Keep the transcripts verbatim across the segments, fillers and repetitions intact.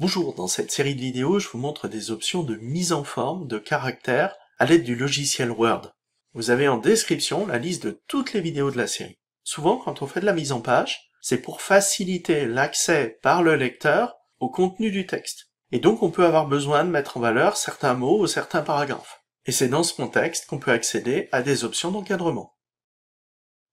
Bonjour, dans cette série de vidéos, je vous montre des options de mise en forme de caractères à l'aide du logiciel Word. Vous avez en description la liste de toutes les vidéos de la série. Souvent, quand on fait de la mise en page, c'est pour faciliter l'accès par le lecteur au contenu du texte. Et donc, on peut avoir besoin de mettre en valeur certains mots ou certains paragraphes. Et c'est dans ce contexte qu'on peut accéder à des options d'encadrement.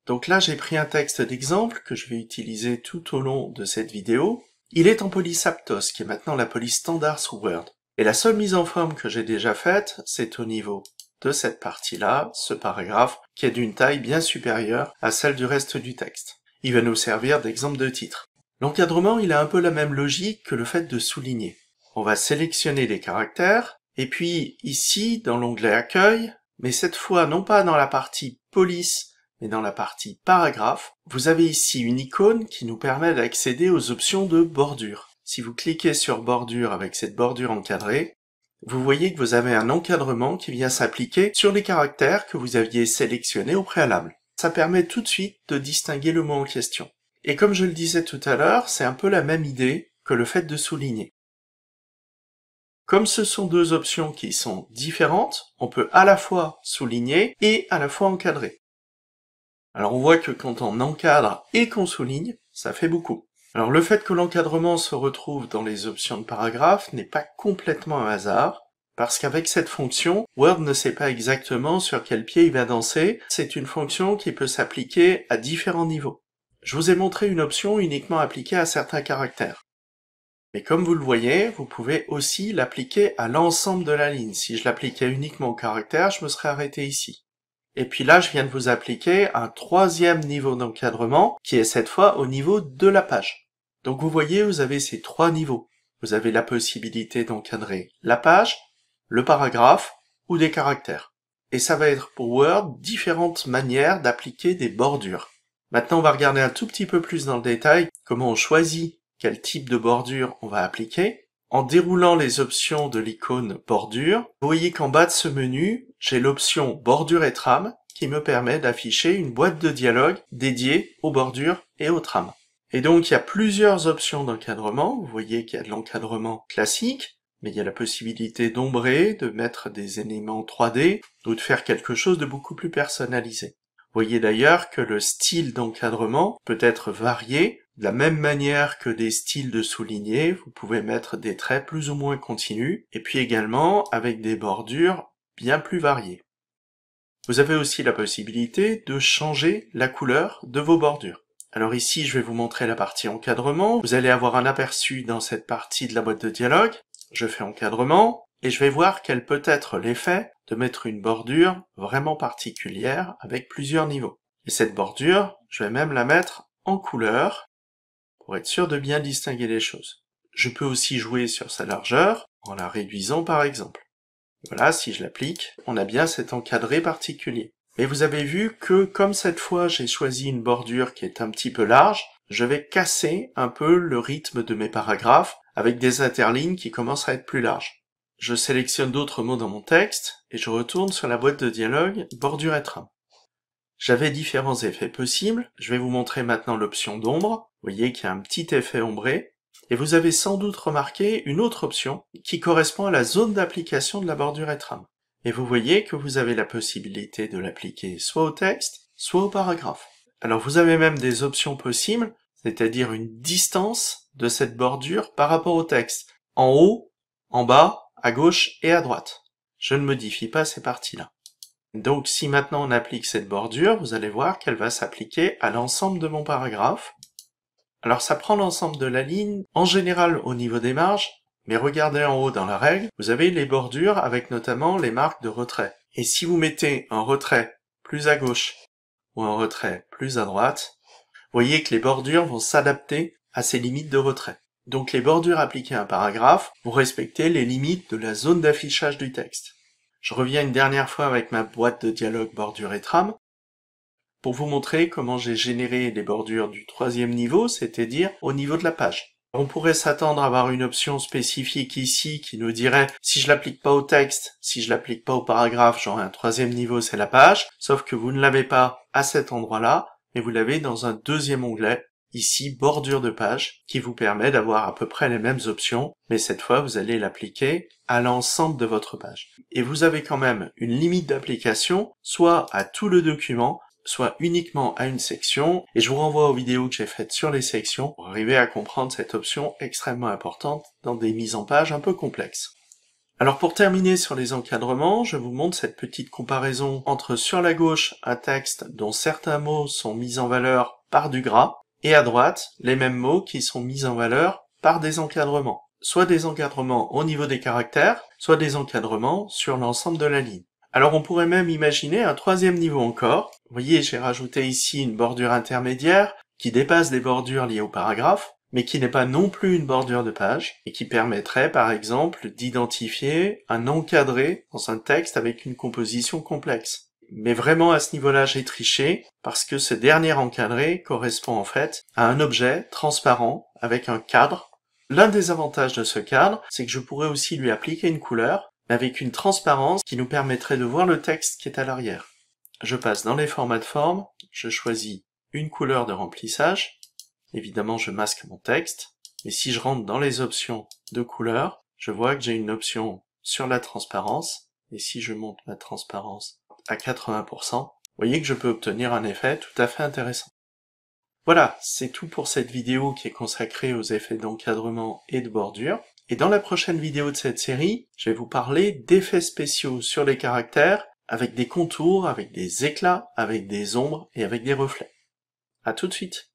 Donc là, j'ai pris un texte d'exemple que je vais utiliser tout au long de cette vidéo. Il est en police Aptos, qui est maintenant la police standard sous Word. Et la seule mise en forme que j'ai déjà faite, c'est au niveau de cette partie-là, ce paragraphe, qui est d'une taille bien supérieure à celle du reste du texte. Il va nous servir d'exemple de titre. L'encadrement, il a un peu la même logique que le fait de souligner. On va sélectionner les caractères, et puis ici, dans l'onglet Accueil, mais cette fois non pas dans la partie police, mais dans la partie paragraphe, vous avez ici une icône qui nous permet d'accéder aux options de bordure. Si vous cliquez sur bordure avec cette bordure encadrée, vous voyez que vous avez un encadrement qui vient s'appliquer sur les caractères que vous aviez sélectionnés au préalable. Ça permet tout de suite de distinguer le mot en question. Et comme je le disais tout à l'heure, c'est un peu la même idée que le fait de souligner. Comme ce sont deux options qui sont différentes, on peut à la fois souligner et à la fois encadrer. Alors on voit que quand on encadre et qu'on souligne, ça fait beaucoup. Alors le fait que l'encadrement se retrouve dans les options de paragraphe n'est pas complètement un hasard, parce qu'avec cette fonction, Word ne sait pas exactement sur quel pied il va danser. C'est une fonction qui peut s'appliquer à différents niveaux. Je vous ai montré une option uniquement appliquée à certains caractères. Mais comme vous le voyez, vous pouvez aussi l'appliquer à l'ensemble de la ligne. Si je l'appliquais uniquement aux caractères, je me serais arrêté ici. Et puis là, je viens de vous appliquer un troisième niveau d'encadrement, qui est cette fois au niveau de la page. Donc vous voyez, vous avez ces trois niveaux. Vous avez la possibilité d'encadrer la page, le paragraphe ou des caractères. Et ça va être pour Word différentes manières d'appliquer des bordures. Maintenant, on va regarder un tout petit peu plus dans le détail comment on choisit quel type de bordure on va appliquer. En déroulant les options de l'icône bordure, vous voyez qu'en bas de ce menu, j'ai l'option bordure et trame qui me permet d'afficher une boîte de dialogue dédiée aux bordures et aux trames. Et donc il y a plusieurs options d'encadrement. Vous voyez qu'il y a de l'encadrement classique, mais il y a la possibilité d'ombrer, de mettre des éléments trois D ou de faire quelque chose de beaucoup plus personnalisé. Vous voyez d'ailleurs que le style d'encadrement peut être varié. De la même manière que des styles de souligner, vous pouvez mettre des traits plus ou moins continus, et puis également avec des bordures bien plus variées. Vous avez aussi la possibilité de changer la couleur de vos bordures. Alors ici, je vais vous montrer la partie encadrement. Vous allez avoir un aperçu dans cette partie de la boîte de dialogue. Je fais encadrement, et je vais voir quel peut être l'effet de mettre une bordure vraiment particulière avec plusieurs niveaux. Et cette bordure, je vais même la mettre en couleur, pour être sûr de bien distinguer les choses. Je peux aussi jouer sur sa largeur, en la réduisant par exemple. Voilà, si je l'applique, on a bien cet encadré particulier. Mais vous avez vu que, comme cette fois j'ai choisi une bordure qui est un petit peu large, je vais casser un peu le rythme de mes paragraphes, avec des interlignes qui commencent à être plus larges. Je sélectionne d'autres mots dans mon texte, et je retourne sur la boîte de dialogue « Bordure et trame ». J'avais différents effets possibles. Je vais vous montrer maintenant l'option d'ombre. Vous voyez qu'il y a un petit effet ombré. Et vous avez sans doute remarqué une autre option qui correspond à la zone d'application de la bordure et trame. Et vous voyez que vous avez la possibilité de l'appliquer soit au texte, soit au paragraphe. Alors vous avez même des options possibles, c'est-à-dire une distance de cette bordure par rapport au texte. En haut, en bas, à gauche et à droite. Je ne modifie pas ces parties-là. Donc si maintenant on applique cette bordure, vous allez voir qu'elle va s'appliquer à l'ensemble de mon paragraphe. Alors ça prend l'ensemble de la ligne, en général au niveau des marges, mais regardez en haut dans la règle, vous avez les bordures avec notamment les marques de retrait. Et si vous mettez un retrait plus à gauche ou un retrait plus à droite, vous voyez que les bordures vont s'adapter à ces limites de retrait. Donc les bordures appliquées à un paragraphe vont respecter les limites de la zone d'affichage du texte. Je reviens une dernière fois avec ma boîte de dialogue bordure et trame pour vous montrer comment j'ai généré les bordures du troisième niveau, c'est-à-dire au niveau de la page. On pourrait s'attendre à avoir une option spécifique ici qui nous dirait si je l'applique pas au texte, si je l'applique pas au paragraphe, j'aurai un troisième niveau, c'est la page, sauf que vous ne l'avez pas à cet endroit-là, mais vous l'avez dans un deuxième onglet, ici bordure de page, qui vous permet d'avoir à peu près les mêmes options, mais cette fois vous allez l'appliquer à l'ensemble de votre page. Et vous avez quand même une limite d'application, soit à tout le document, soit uniquement à une section, et je vous renvoie aux vidéos que j'ai faites sur les sections pour arriver à comprendre cette option extrêmement importante dans des mises en page un peu complexes. Alors pour terminer sur les encadrements, je vous montre cette petite comparaison entre sur la gauche un texte dont certains mots sont mis en valeur par du gras, et à droite les mêmes mots qui sont mis en valeur par des encadrements. Soit des encadrements au niveau des caractères, soit des encadrements sur l'ensemble de la ligne. Alors on pourrait même imaginer un troisième niveau encore. Vous voyez, j'ai rajouté ici une bordure intermédiaire qui dépasse des bordures liées au paragraphe, mais qui n'est pas non plus une bordure de page, et qui permettrait par exemple d'identifier un encadré dans un texte avec une composition complexe. Mais vraiment à ce niveau-là j'ai triché, parce que ce dernier encadré correspond en fait à un objet transparent avec un cadre. L'un des avantages de ce cadre, c'est que je pourrais aussi lui appliquer une couleur, mais avec une transparence qui nous permettrait de voir le texte qui est à l'arrière. Je passe dans les formats de forme, je choisis une couleur de remplissage. Évidemment, je masque mon texte, et si je rentre dans les options de couleur, je vois que j'ai une option sur la transparence, et si je monte ma transparence à quatre-vingts pour cent, vous voyez que je peux obtenir un effet tout à fait intéressant. Voilà, c'est tout pour cette vidéo qui est consacrée aux effets d'encadrement et de bordure, et dans la prochaine vidéo de cette série, je vais vous parler d'effets spéciaux sur les caractères, avec des contours, avec des éclats, avec des ombres et avec des reflets. À tout de suite!